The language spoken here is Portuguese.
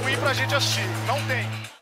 Piauí pra gente assistir. Não tem.